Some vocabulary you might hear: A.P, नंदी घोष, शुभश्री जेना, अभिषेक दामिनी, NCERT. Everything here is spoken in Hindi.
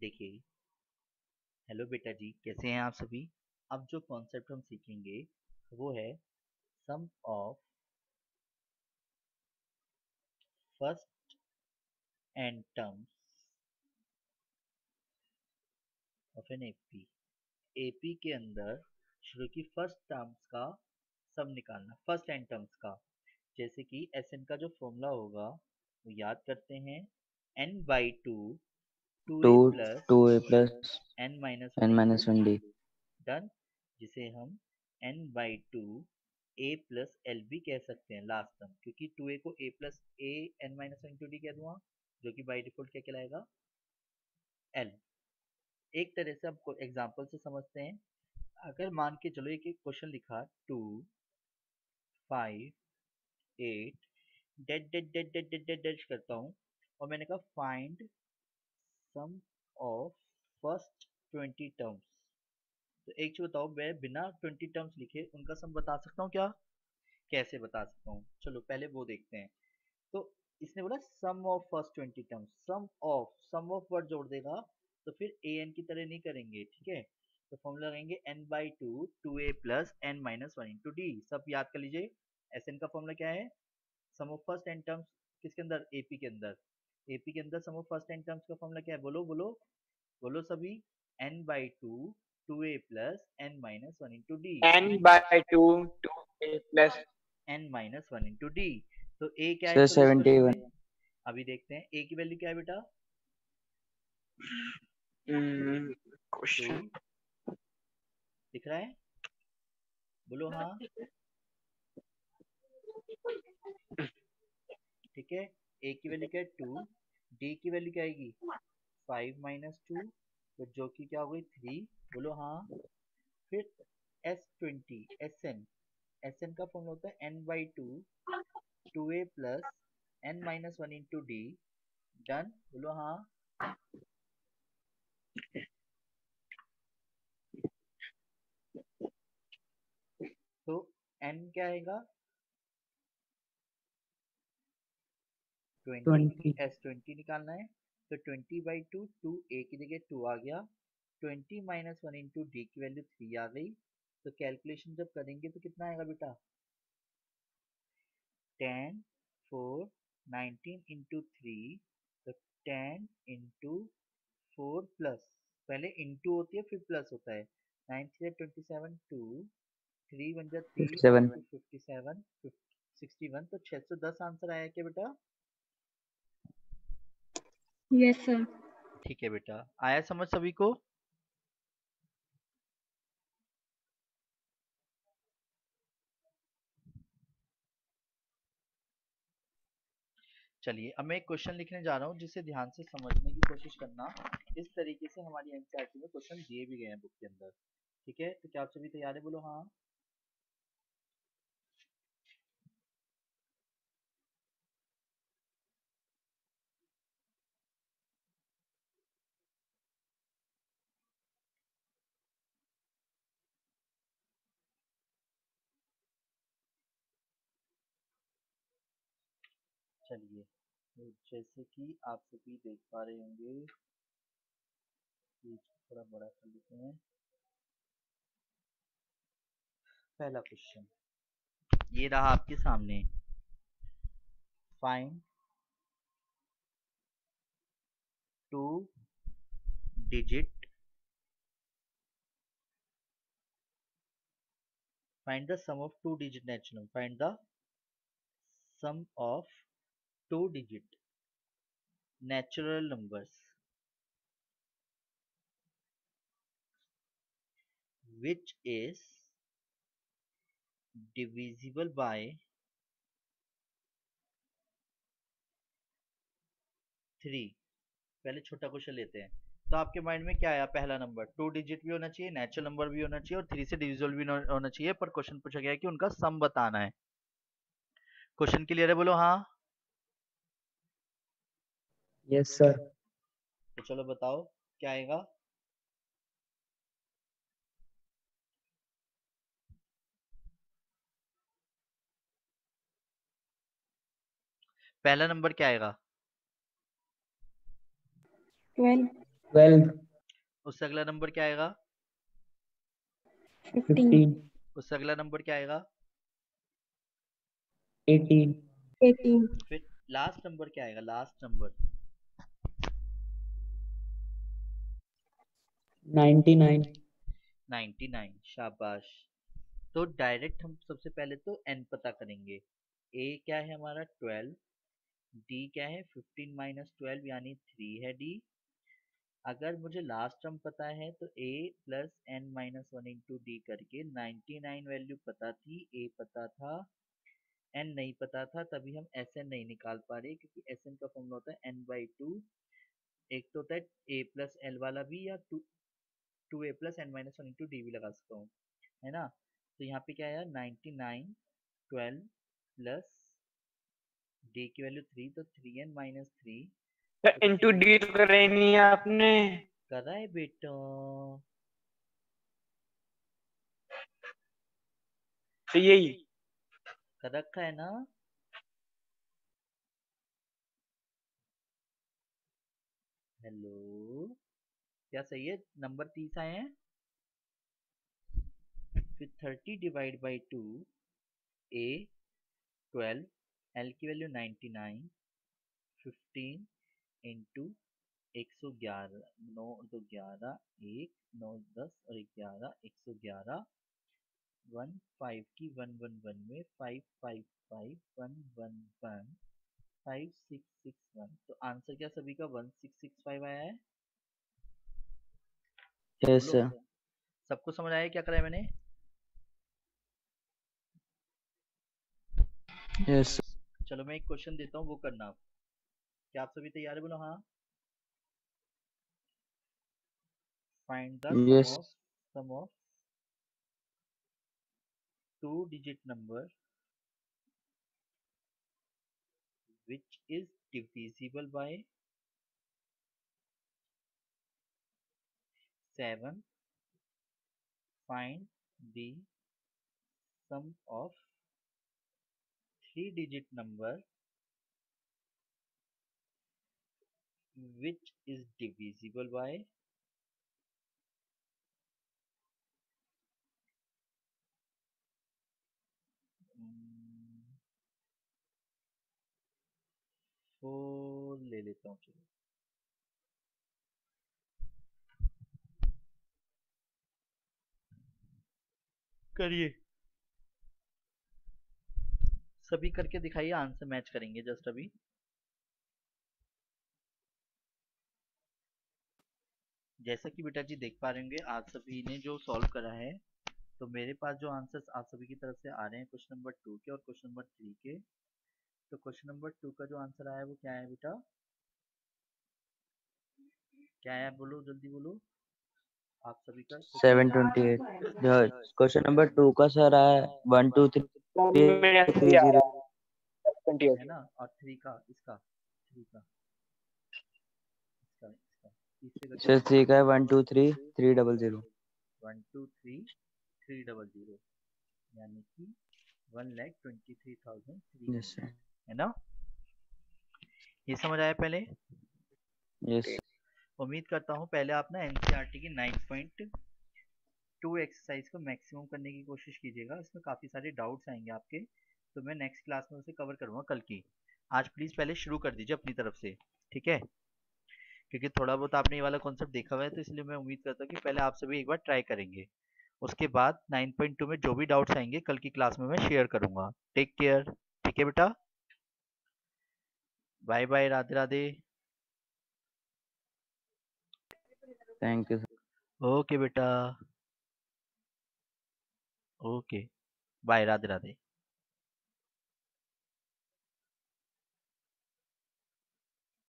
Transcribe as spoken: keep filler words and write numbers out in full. देखिए, हेलो बेटा जी, कैसे हैं आप सभी। अब जो कॉन्सेप्ट हम सीखेंगे वो है sum of first n terms of N AP. AP के अंदर शुरू की फर्स्ट टर्म्स का सम निकालना, फर्स्ट एंड टर्म्स का, जैसे कि एसएन का जो फॉर्मूला होगा वो याद करते हैं, n by two two two a plus n minus n minus one d done, जिसे हम n by two a plus l b कह सकते हैं लास्ट टर्म, क्योंकि टू ए को a plus a n minus one two d कह दूंगा, जो कि बाई डिफॉल्ट क्या कहलाएगा, एल। एक तरह से आपको एग्जाम्पल से समझते हैं। अगर मान के चलो एक क्वेश्चन लिखा two five eight date date date date date date date करता हूँ और मैंने कहा find sum of first twenty terms, तो एक चीज बताओ, मैं बिना ट्वेंटी टर्म्स लिखे उनका सम बता सकता हूँ क्या? कैसे बता सकता हूँ? चलो पहले वो देखते हैं। तो इसने बोला sum of first twenty terms, sum of, sum of word जोड़ देगा तो फिर ए एन की तरह नहीं करेंगे, ठीक है? तो फॉर्मूला लगाएंगे n by two two a plus n minus one into d. सब याद कर लीजिए, एस एन का फॉर्मूला क्या है, sum of first n terms, किसके अंदर, एपी के अंदर। एपी के अंदर sum of first n terms का फॉर्मूला क्या है, बोलो बोलो बोलो सभी, n by two two a plus n minus one into d, n by two two a plus n minus one into d. तो ए क्या है, सेवेंटी वन। अभी देखते हैं ए की वैल्यू क्या है बेटा, क्वेश्चन दिख रहा है, बोलो हाँ, ठीक है। ए की वैल्यू क्या है, टू। डी की वैल्यू क्या आएगी, फाइव माइनस टू, तो जो कि क्या हो गई, थ्री, बोलो हाँ। फिर S twenty, S n, S n का फॉर्मूला होता है n by two two a plus n minus one into d done, बोलो हाँ। तो एन क्या आएगा, ट्वेंटी, एस ट्वेंटी निकालना है, तो twenty by two two a की जगह टू आ गया, twenty minus one into d की वैल्यू थ्री आ गई। तो कैलकुलेशन जब करेंगे तो कितना आएगा बेटा, ten four nineteen into three, तो टेन इंटू फोर प्लस, पहले इंटू होती है फिर प्लस होता है, nine three twenty seven, two three one जा three, fifty seven, sixty one, तो छः सौ दस आंसर आया क्या बेटा? Yes sir. ठीक है बेटा, आया समझ सभी को? चलिए अब मैं एक क्वेश्चन लिखने जा रहा हूँ, जिसे ध्यान से समझने की कोशिश करना। इस तरीके से हमारी एनसीईआरटी में क्वेश्चन दिए भी गए हैं बुक के अंदर, ठीक है? तो क्या आप सभी तैयार है, बोलो हाँ। चलिए, जैसे कि आप सभी देख पा रहे होंगे, थोड़ा बड़ा कर लेते हैं। पहला क्वेश्चन ये रहा आपके सामने, find two digit, find the sum of two digit natural, find the sum of two digit natural numbers which is divisible by three. पहले छोटा क्वेश्चन लेते हैं, तो आपके माइंड में क्या आया, पहला नंबर टू डिजिट भी होना चाहिए, नेचुरल नंबर भी होना चाहिए और थ्री से डिविजिबल भी होना चाहिए, पर क्वेश्चन पूछा गया है कि उनका सम बताना है। क्वेश्चन क्लियर है, बोलो हाँ। Yes sir. तो चलो बताओ क्या आएगा, पहला नंबर क्या आएगा, ट्वेल्व। ट्वेल्व। उससे अगला नंबर क्या आएगा? फिफ्टीन। उससे अगला नंबर क्या आएगा? एटीन। एटीन। फिर लास्ट नंबर क्या आएगा? Last number ninety nine. Ninety nine, शाबाश। तो डायरेक्ट हम सबसे पहले तो एन पता करेंगे। ए क्या है हमारा? ट्वेल्व। डी क्या है? फिफ्टीन माइनस ट्वेल्व यानी थ्री है डी। अगर मुझे लास्ट टर्म पता है तो a plus n minus one into d करके नाइंटी नाइन वैल्यू पता थी, a पता था, n नहीं पता था, तभी हम sn नहीं निकाल पा रहे क्योंकि sn का फॉर्मूला होता है n बाई टू। एक तो होता है a प्लस एल वाला भी, या two two a plus n minus one into d भी लगा सकता हूँ, है ना। तो यहाँ पे क्या आया? Ninety nine, twelve plus d की वैल्यू थ्री, तो three n minus three into d तो करे नहीं आपने, करा है बेटा। तो यही कर रखा है ना। हेलो, क्या सही है? नंबर तीस आए हैं। फिर thirty divide by two, a twelve, l की value ninety nine, fifteen into एक सौ ग्यारह, नौ दो ग्यारह, एक नौ दस और ग्यारह, एक सौ ग्यारह, वन फाइव की वन वन वन में, five five five, one one one, five six six one. तो आंसर क्या सभी का? वन सिक्स सिक्स फाइव आया है। yes, सबको समझ आया क्या कराया मैंने? yes. चलो मैं एक क्वेश्चन देता हूँ, वो करना आप। क्या आप सभी तैयार है? बोलो हाँ। Find the sum of two digit number which is divisible by seven. Find the sum of three digit number which is divisible by four। ले लेता हूँ, चलो करिए, सभी करके दिखाइए, आंसर मैच करेंगे जस्ट अभी। जैसा कि बेटा जी देख पा रहे होंगे, आप सभी ने जो सॉल्व करा है, तो मेरे पास जो आंसर्स आप सभी की तरफ से आ रहे हैं क्वेश्चन नंबर टू के और क्वेश्चन नंबर थ्री के। तो क्वेश्चन नंबर टू का जो आंसर आया वो क्या है बेटा? क्या आया बोलो, जल्दी बोलो आप सभी का। Seven twenty eight. Question number two का सर आया वन टू थ्री जीरो, है ना। और थ्री का इसका थ्री का सर थ्री का है one two three three double zero, one two three three double zero, यानी कि one lakh twenty three thousand, है ना। ये समझ आया पहले? यस। उम्मीद करता हूँ पहले आप ना एनसीईआरटी की नाइन पॉइंट टू एक्सरसाइज को मैक्सिमम करने की कोशिश कीजिएगा। इसमें काफी सारे डाउट्स आएंगे आपके, तो मैं नेक्स्ट क्लास में उसे कवर करूँगा कल की। आज प्लीज पहले शुरू कर दीजिए अपनी तरफ से, ठीक है, क्योंकि थोड़ा बहुत आपने ये वाला कॉन्सेप्ट देखा हुआ है, तो इसलिए मैं उम्मीद करता हूँ कि पहले आप सभी एक बार ट्राई करेंगे। उसके बाद नाइन पॉइंट टू में जो भी डाउट्स आएंगे कल की क्लास में मैं शेयर करूंगा। टेक केयर, ठीक है बेटा, bye bye, Radhe Radhe. Thank you. Okay बेटा, ओके, बाय, राधे राधे।